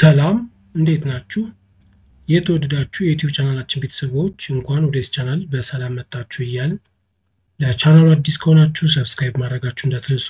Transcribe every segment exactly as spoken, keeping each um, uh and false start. ሰላም እንዴት ናችሁ የተወደዳችሁ የዩቲዩብ ቻናላችን ቤተሰቦች እንኳን ወደ ቻናል በሰላም መጣችሁ ይያልን ለቻናሉ አዲስ ከሆናችሁ ሰብስክራይብ ማድረጋችሁ እንዳትረሱ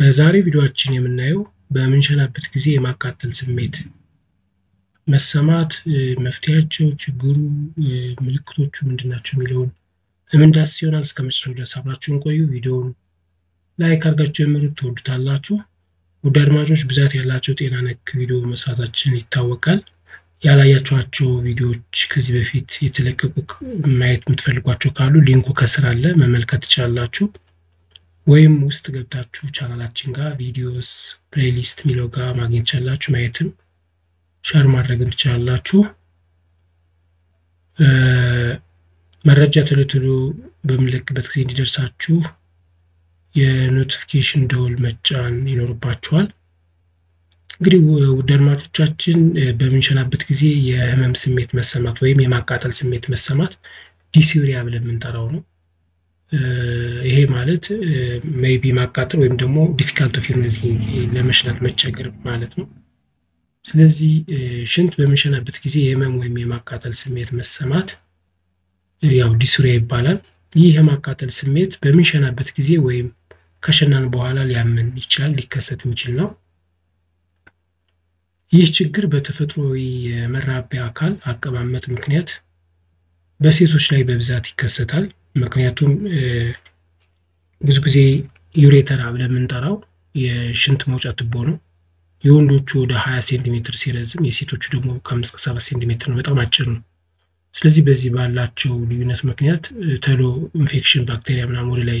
በዛሬ ቪዲዮአችን የምናየው በመንሸላበት ጊዜ የማካተል ስሜት መሰማት መፍትያቸው ችግሩ ምልክቶቹ ምንድናቸው የሚለውን እምንዳስ ይሆናል እስከመጨረሻው ድረስ አብራችሁን ቆዩ ቪዲዮውን ላይክ አድርጋችሁ ጀምሩ ተወዱታላችሁ ወዳድማጆች ብዛት ያላችሁ ጤና ነክ ቪዲዮ መስራታችን ይታወቃል ያላያችሁቸው ቪዲዮዎች ከዚህ በፊት የተለቀቁ ማየት የምትፈልጓቸው ካሉ ሊንኩ ከስር አለ መመልከት ትችላላችሁ ወይም ውስጥ ገብታችሁ ቻናላችን ጋር ቪዲዮስ ፕሌሊስት ሚለው ጋር ማግኘት ትችላላችሁ ማየትም ሼር ማድረግም ትችላላችሁ እ መረጃ ተለጥሎ በመልክበት ጊዜ እንዲደርሳችሁ የኖቲፊኬሽን ደወል መጫን ይኖርባችኋል እንግዲህ ወዳድማጆቻችን በመንሸላበት ጊዜ የህመም ስሜት መሰማት ወይም የማቃጠል ስሜት መሰማት ዲሲዩሪያ ብለን እንጠራው ነው ይሄ ማለት ሜቢ ማቃጠል ወይም ደግሞ ዲፊካልት ኦፍ ዩሪን ለመሽናት መቸገር ማለት ነው ስለዚህ ሽንት በመንሸላበት ጊዜ የህመም ወይም የማቃጠል ስሜት መሰማት ያው ዲሲዩሪያ ይባላል ይህ የማቃጠል ስሜት በመንሸላበት ጊዜ ወይም ከሸናን በኋላ ሊያመን ይችላል ሊከሰት ይችላል ነው ይህ ችግር በተፈጥሮዊ መራቢያ አካል አቀማመጥ ምክንያት በሴቶች ላይ በብዛት ይከሰታል ምክንያቱም ብዙ ጊዜ ዩሬተር ብለን እንጠራው የሽንት መውጫ ቱቦ ነው የወንዶቹ ወደ ሃያ ሴንቲሜትር ሲረዝም የሴቶቹ ደግሞ ከአምስት እስከ ሰባት ሴንቲሜትር ነው በጣም አጭር ነው ስለዚህ በዚህ ባላቸው ልዩነት ምክንያት ተሎ ኢንፌክሽን ባክቴሪያ ምናምን ወደ ላይ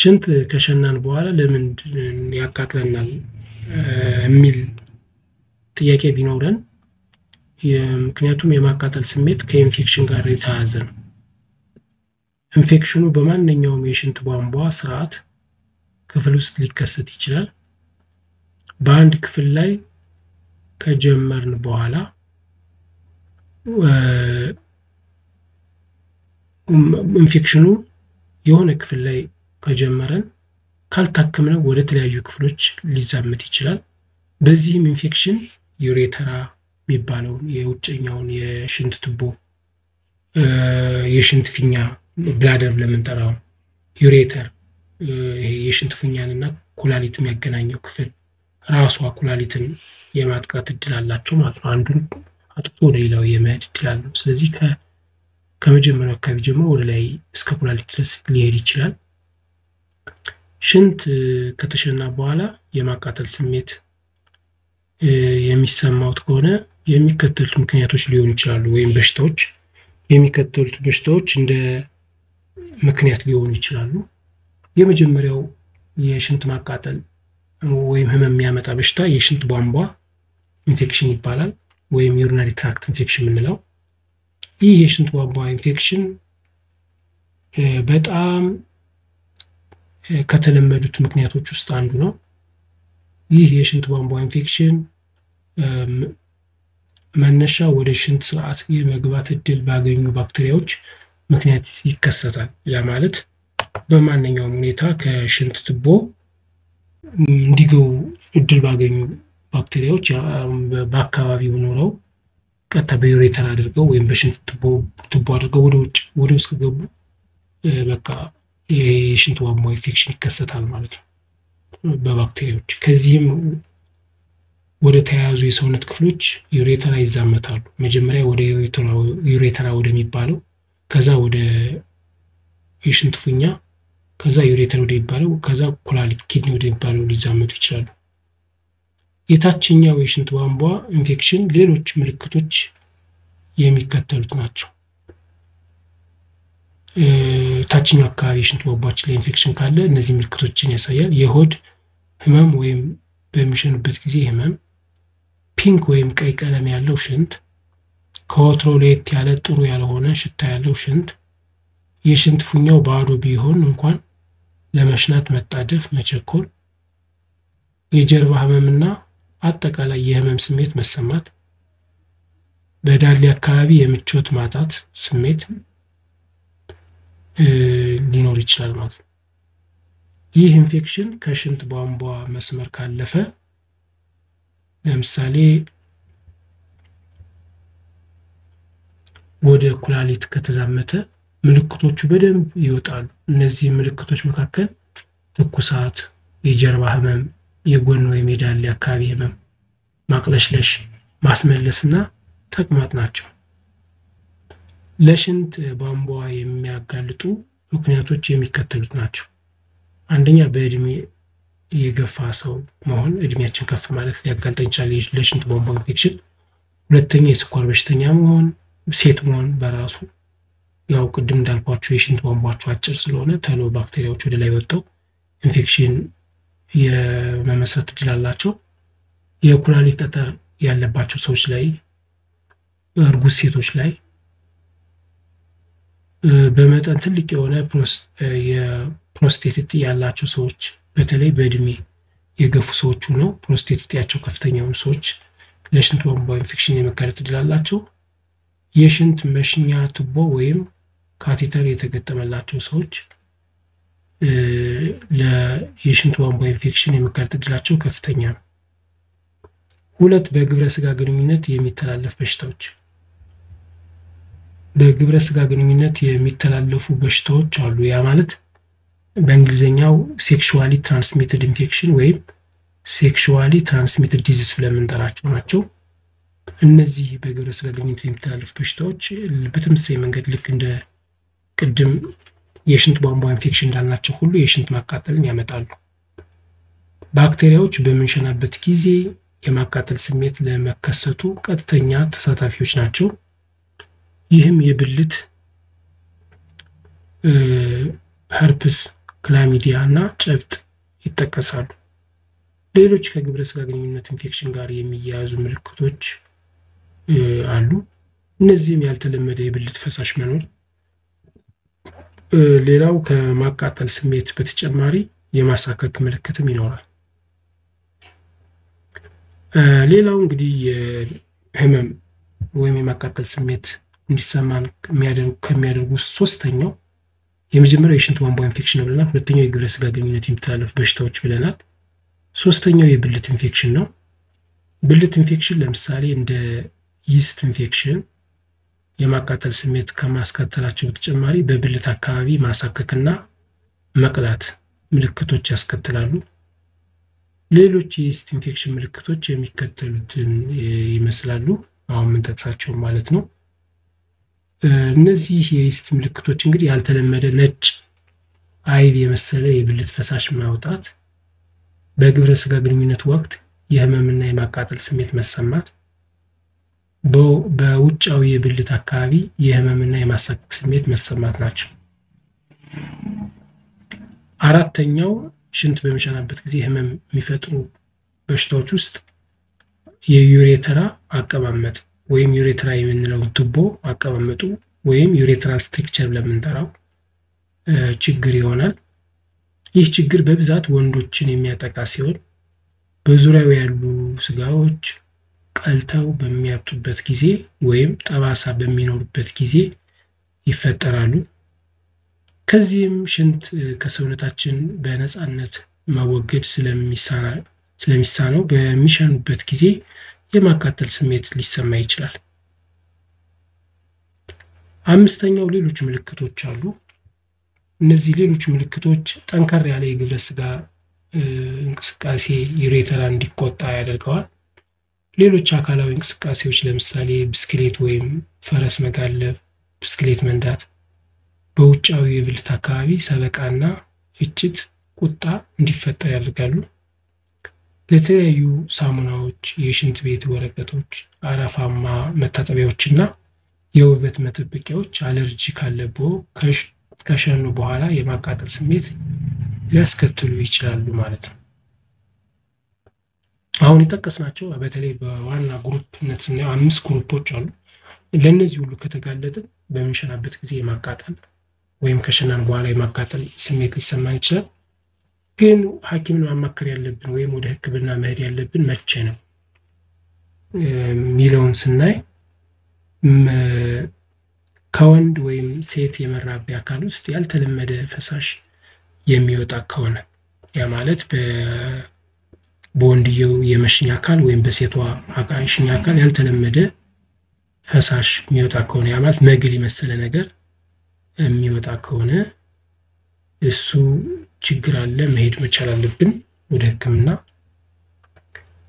ሽንት ከሸናን በኋላ ለምን ያቃጥለናል የሚል ጥያቄ ቢኖርን ምክንያቱም የማቃጠል ስሜት ከኢንፌክሽን ጋር የተያያዘ ነው ኢንፌክሽኑ በማንኛውም የሽንት ቧንቧ ስርዓት ክፍል ውስጥ ሊከሰት ይችላል በአንድ ክፍል ላይ ከጀመርን በኋላ ኢንፌክሽኑ የሆነ ክፍል ላይ ከጀመረን ካልታከምነው ወደ ተለያዩ ክፍሎች ሊዛመት ይችላል በዚህም ኢንፌክሽን ዩሬተራ የሚባለው የውጭኛውን የሽንት ቱቦ የሽንት ፊኛ ብላደር ለምንጠራው ዩሬተር የሽንት ፊኛንና ኩላሊት የሚያገናኘው ክፍል ራሱ ኩላሊትን የማጥቃት እድል አላቸው ማለት ነው አንዱን አጥቶ ሌላው የመድ እድል አለው ስለዚህ ከ ከመጀመሪያው አካባቢ ጀምሮ ወደ ላይ እስከ ኩላሊት ድረስ ሊሄድ ይችላል ሽንት ከተሸና በኋላ የማቃጠል ስሜት የሚሰማው ከሆነ የሚከተሉት ምክንያቶች ሊሆን ይችላል ወይም በሽታዎች የሚከተሉት በሽታዎች እንደ ምክንያት ሊሆን ይችላል የመጀመሪያው የሽንት ማቃጠል ወይም ህመም የሚያመጣ በሽታ የሽንት ቧንቧ ኢንፌክሽን ይባላል ወይም ዩሪናሪ ትራክት ኢንፌክሽን እንላው ይህ የሽንት ቧንቧ ኢንፌክሽን በጣም ከተለመዱት ምክንያቶች ውስጥ አንዱ ነው ይህ የሽንት ቧንቧ ኢንፌክሽን መነሻ ወደ ሽንት ስርዓት የመግባት እድል ባገኙ ባክቴሪያዎች ምክንያት ይከሰታል ያ ማለት በማንኛውም ሁኔታ ከሽንት ቱቦ እንዲገው እድል ባገኙ ባክቴሪያዎች በአካባቢው ኖረው ከተበዩሬተር አድርገው ወይም በሽንት ቱቦ ቱቦ አድርገው ወደ ውጭ ወደ ውስጥ ገቡ በቃ የሽንት ቧንቧ ኢንፌክሽን ይከሰታል ማለት ነው በባክቴሪያዎች ከዚህም ወደ ተያያዙ የሰውነት ክፍሎች ዩሬተራ ይዛመታሉ መጀመሪያ ወደ ዩሬተራ ዩሬተራ ወደሚባለው ከዛ ወደ የሽንት ፊኛ ከዛ ዩሬተር ወደሚባለው ከዛ ኩላሊት ኪድኒ ወደሚባለው ሊዛመቱ ይችላሉ የታችኛው የሽንት ቧንቧ ኢንፌክሽን ሌሎች ምልክቶች የሚከተሉት ናቸው ታችኛው አካባቢ የሽንት ቧንቧችን ላይ ኢንፌክሽን ካለ እነዚህ ምልክቶችን ያሳያል የሆድ ህመም ወይም በሚሸኑበት ጊዜ ህመም ፒንክ ወይም ቀይ ቀለም ያለው ሽንት ከወትሮው ለየት ያለ ጥሩ ያልሆነ ሽታ ያለው ሽንት የሽንት ፉኛው ባዶ ቢሆን እንኳን ለመሽናት መጣደፍ መቸኮል የጀርባ ህመምና አጠቃላይ የህመም ስሜት መሰማት በዳሊ አካባቢ የምቾት ማጣት ስሜት ሊኖር ይችላል ማለት ነው ይህ ኢንፌክሽን ከሽንት ቧንቧ መስመር ካለፈ ለምሳሌ ወደ ኩላሊት ከተዛመተ ምልክቶቹ በደንብ ይወጣሉ እነዚህ ምልክቶች መካከል ትኩሳት የጀርባ ህመም የጎን ወይ ሜዳሊ አካባቢ ህመም ማቅለሽለሽ ማስመለስና ተቅማጥ ናቸው ለሽንት ቧንቧ የሚያጋልጡ ምክንያቶች የሚከተሉት ናቸው አንደኛ በእድሜ የገፋ ሰው መሆን እድሜያችን ከፍ ማለት ሊያጋልጠን ይችላል ለሽንት ቧንቧ ኢንፌክሽን ሁለተኛ የስኳር በሽተኛ መሆን ሴት መሆን በራሱ ያው ቅድም እንዳልኳችሁ የሽንት ቧንቧቸው አጭር ስለሆነ ተሎ ባክቴሪያዎች ወደ ላይ ወጥተው ኢንፌክሽን የመመስረት ይችላልላቸው የኩላሊት ጠጠር ያለባቸው ሰዎች ላይ እርጉዝ ሴቶች ላይ በመጠን ትልቅ የሆነ የፕሮስቴቲት ያላቸው ሰዎች በተለይ በእድሜ የገፉ ሰዎች ነው ፕሮስቴቲቲያቸው ከፍተኛው ሰዎች ለሽንት ቧንቧ ኢንፌክሽን የመከረት ይችላልላቸው የሽንት መሽኛ ቱቦ ወይም ካቴተር የተገጠመላቸው ሰዎች ለየሽንት ቧንቧ ኢንፌክሽን የመከረት እድላቸው ከፍተኛ ነው ሁለት በግብረ ስጋ ግንኙነት የሚተላለፉ በሽታዎች በግብረ ስጋ ግንኙነት የሚተላለፉ በሽታዎች አሉ ያ ማለት በእንግሊዘኛው sexually transmitted infection ወይም sexually transmitted disease ብለን እንጠራቸው ናቸው እነዚህ በግብረ ስጋ ግንኙነት የሚተላለፉ በሽታዎች በተመሳሳይ መንገድ ልክ እንደ ቅድም የሽንት ቧንቧ ኢንፌክሽን እንዳልናቸው ሁሉ የሽንት ማቃጠልን ያመጣሉ ባክቴሪያዎች በመንሸናበት ጊዜ የማቃጠል ስሜት ለመከሰቱ ቀጥተኛ ተሳታፊዎች ናቸው ይህም የብልት herpes chlamydia እና ጨብጥ ይጠቀሳሉ ሌሎች ከግብረ ስጋ ግንኙነት ኢንፌክሽን ጋር የሚያያዙ ምልክቶች አሉ እነዚህም ያልተለመደ የብልት ፈሳሽ መኖር ሌላው ከማቃጠል ስሜት በተጨማሪ የማሳከክ ምልክትም ይኖራል ሌላው እንግዲህ ህመም ወይም የማቃጠል ስሜት እንዲሰማን የሚያደርጉ ከሚያደርጉ ሶስተኛው የመጀመሪያው የሽንት ቧንቧ ኢንፌክሽን ብለናል ሁለተኛው የግብረ ስጋ ግንኙነት የሚተላለፉ በሽታዎች ብለናል ሶስተኛው የብልት ኢንፌክሽን ነው ብልት ኢንፌክሽን ለምሳሌ እንደ ይስት ኢንፌክሽን የማቃጠል ስሜት ከማስከተላቸው በተጨማሪ በብልት አካባቢ ማሳከክና መቅላት ምልክቶች ያስከትላሉ ሌሎች የይስት ኢንፌክሽን ምልክቶች የሚከተሉትን ይመስላሉ አሁን ምን ተጠቅሳቸው ማለት ነው እነዚህ የይስት ምልክቶች እንግዲህ ያልተለመደ ነጭ አይብ የመሰለ የብልት ፈሳሽ ማውጣት በግብረ ስጋ ግንኙነት ወቅት የህመምና የማቃጠል ስሜት መሰማት በውጫዊ የብልት አካባቢ የህመምና የማሳከክ ስሜት መሰማት ናቸው አራተኛው ሽንት በመሽናበት ጊዜ ህመም የሚፈጥሩ በሽታዎች ውስጥ የዩሬተራ አቀማመጥ ወይም ዩሬተራ የምንለው ቱቦ አቀማመጡ ወይም ዩሬተራል ስትራክቸር ለምንጠራው ችግር ይሆናል ይህ ችግር በብዛት ወንዶችን የሚያጠቃ ሲሆን በዙሪያው ያሉ ስጋዎች ቀልተው በሚያብጡበት ጊዜ ወይም ጠባሳ በሚኖርበት ጊዜ ይፈጠራሉ ከዚህም ሽንት ከሰውነታችን በነጻነት ማወገድ ስለሚሳና ስለሚሳነው በሚሸኑበት ጊዜ የማቃጠል ስሜት ሊሰማ ይችላል አምስተኛው ሌሎች ምልክቶች አሉ እነዚህ ሌሎች ምልክቶች ጠንካራ ያለ የግብረ ስጋ እንቅስቃሴ ዩሬተራ እንዲቆጣ ያደርገዋል ሌሎች አካላዊ እንቅስቃሴዎች ለምሳሌ ብስክሌት ወይም ፈረስ መጋለብ ብስክሌት መንዳት በውጫዊ የብልት አካባቢ ሰበቃና ፍጭት ቁጣ እንዲፈጠር ያደርጋሉ ለተለያዩ ሳሙናዎች የሽንት ቤት ወረቀቶች አረፋማ መታጠቢያዎችና የውበት መጠበቂያዎች አለርጂ ካለቦ ከሸኑ በኋላ የማቃጠል ስሜት ሊያስከትሉ ይችላሉ ማለት ነው አሁን ይተከስናቸው በተለይ በዋና ግሩፕነት እና አምስት ግሩፖች አሉ ለነዚህ ሁሉ ከተጋለጠ በመንሸናበት ጊዜ የማቃጠል ወይም ከሸናን በኋላ የማቃጠል ስሜት ሊሰማን ይችላል ግን ሐኪምን ማማከር ያለብን ወይም ወደ ህክምና መሄድ ያለብን መቼ ነው ሚሊዮን ስናይ ከወንድ ወይም ሴት የመራቢያ አካል ውስጥ ያልተለመደ ፈሳሽ የሚወጣ ከሆነ ያ ማለት በ ቦንዲው የመሽኛ አካል ወይም በሴቷ አቃሽኛ አካል ያልተለመደ ፈሳሽ የሚወጣ ከሆነ ያ ማለት መግል ይመስለ ነገር የሚወጣ ከሆነ እሱ ችግር አለ መሄድ መቻል አለብን ወደ ህክምና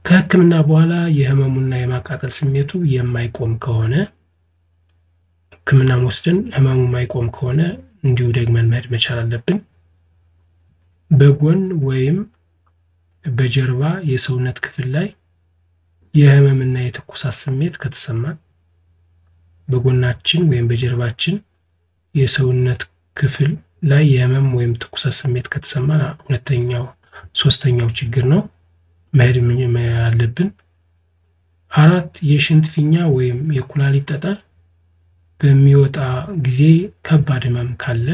ከህክምና በኋላ የህመሙና የማቃጠል ስሜቱ የማይቆም ከሆነ ህክምና ወስደን ህመሙ የማይቆም ከሆነ እንዲሁ ደግመን መሄድ መቻል አለብን በጎን ወይም በጀርባ የሰውነት ክፍል ላይ የህመምና የትኩሳት ስሜት ከተሰማ በጎናችን ወይም በጀርባችን የሰውነት ክፍል ላይ የህመም ወይም ትኩሳት ስሜት ከተሰማ ሁለተኛው ሶስተኛው ችግር ነው መሄድ ያለብን አራት የሽንት ፊኛ ወይም የኩላሊት ጠጠር በሚወጣ ጊዜ ከባድ ህመም ካለ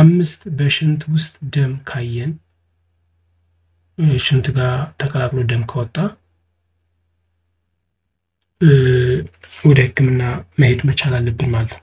አምስት በሽንት ውስጥ ደም ካየን ሽንት ጋር ተቀላቅሎ ደም ከወጣ ወደ ህክምና መሄድ መቻል አለብን ማለት ነው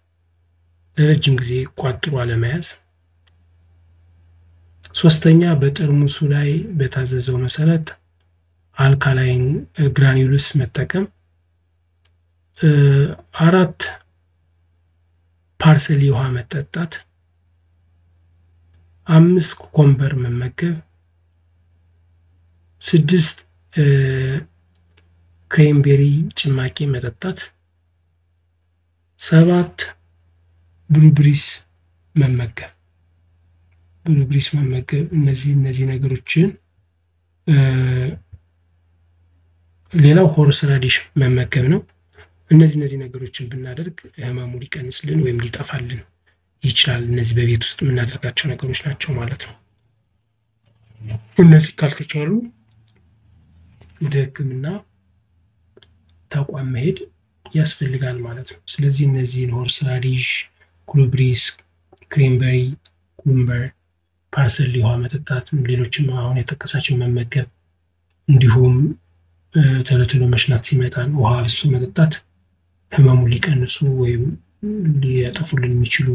ለረጅም ጊዜ ቋጥሮ አለመያዝ ሶስተኛ በጠርሙሱ ላይ በታዘዘው መሰረት አልካላይን ግራኑልስ መጠቀም አራት ፓርሰሊ ውሃ መጠጣት አምስት ኮምበር መመገብ ስድስት ክሬምቤሪ ጭማቂ መጠጣት ሰባት ብሉብሪስ መመገብ ብሉብሪስ መመገብ እነዚህ እነዚህ ነገሮችን ሌላው ሆርስ ራዲሽ መመገብ ነው እነዚህ እነዚህ ነገሮችን ብናደርግ ህመሙ ሊቀንስልን ወይም ሊጠፋልን ይችላል እነዚህ በቤት ውስጥ ምናደርጋቸው ነገሮች ናቸው ማለት ነው እነዚህ ካልተቻሉ ወደ ህክምና ተቋም መሄድ ያስፈልጋል ማለት ነው ስለዚህ እነዚህን ሆርስ ራዲሽ ኩሉብሪስ ክሬምበሪ ኩምበር ፓርሰሊ ውሃ መጠጣት ሌሎችም አሁን የተከሳቸው መመገብ እንዲሁም ተለተሎ መሽናት ሲመጣን ውሃ ብቻ መጠጣት ህመሙን ሊቀንሱ ወይም ሊያጠፉልን የሚችሉ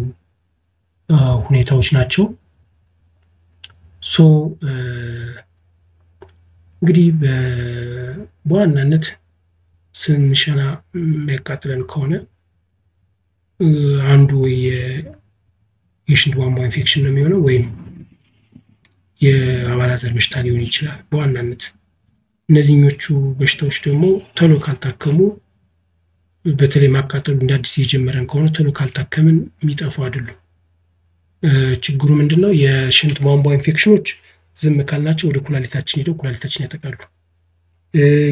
ሁኔታዎች ናቸው ሶ እንግዲህ በዋናነት ስንሸና መቃጠልን ከሆነ አንዱ የሽንት ቧንቧ ኢንፌክሽን ነው የሚሆነው ወይም የአባላዘር በሽታ ሊሆን ይችላል በዋናነት እነዚህኞቹ በሽታዎች ደግሞ ቶሎ ካልታከሙ በተለይ ማቃጠሉ እንደ አዲስ የጀመረን ከሆነ ቶሎ ካልታከምን የሚጠፉ አይደሉም ችግሩ ምንድነው የሽንት ቧንቧ ኢንፌክሽኖች ዝም ካልናቸው ወደ ኩላሊታችን ሄደው ኩላሊታችን ያጠቃሉ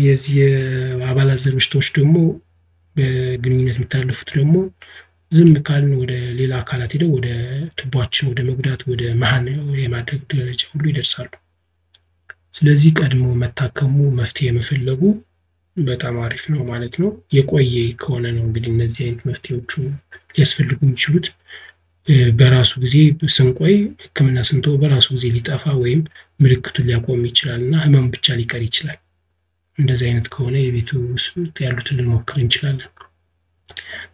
የዚህ አባላዘር በሽታዎች ደግሞ በግንኙነት የሚተላለፉት ደግሞ ዝም ካልን ወደ ሌላ አካላት ሄደው ወደ ትቧችን ወደ መጉዳት ወደ መሃን የማድረግ ደረጃ ሁሉ ይደርሳሉ ስለዚህ ቀድሞ መታከሙ መፍትሄ መፈለጉ በጣም አሪፍ ነው ማለት ነው የቆየ ከሆነ ነው እንግዲህ እነዚህ አይነት መፍትሄዎቹ ያስፈልጉ ይችላል በራሱ ጊዜ ስንቆይ ህክምና ስንቶ በራሱ ጊዜ ሊጠፋ ወይም ምልክቱን ሊያቆም ይችላልና ህመም ብቻ ሊቀር ይችላል እንደዚህ አይነት ከሆነ የቤቱ ውስጥ ያሉትን ልንሞክር እንችላለን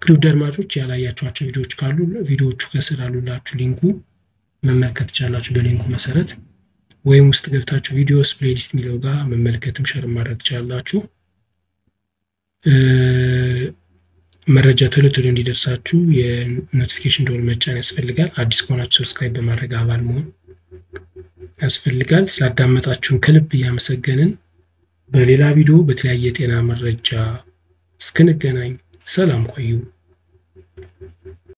ግሩ ደርማቶች ያላያችኋቸው ቪዲዮዎች ካሉ ቪዲዮዎቹ ከስር አሉላችሁ ሊንኩ መመልከት ይችላልላችሁ በሊንኩ መሰረት ወይም ውስጥ ገብታችሁ ቪዲዮስ ፕሌሊስት የሚለው ጋር መመልከትም ሼር ማድረግ ይችላልላችሁ መረጃ ቶሎ ቶሎ እንዲደርሳችሁ የኖቲፊኬሽን ደወል መጫን ያስፈልጋል አዲስ ከሆናችሁ ሰብስክራይብ በማድረግ አባል መሆን ያስፈልጋል። ስላዳመጣችሁን ከልብ እያመሰገንን በሌላ ቪዲዮ በተለያየ ጤና መረጃ እስክንገናኝ ሰላም ቆዩ።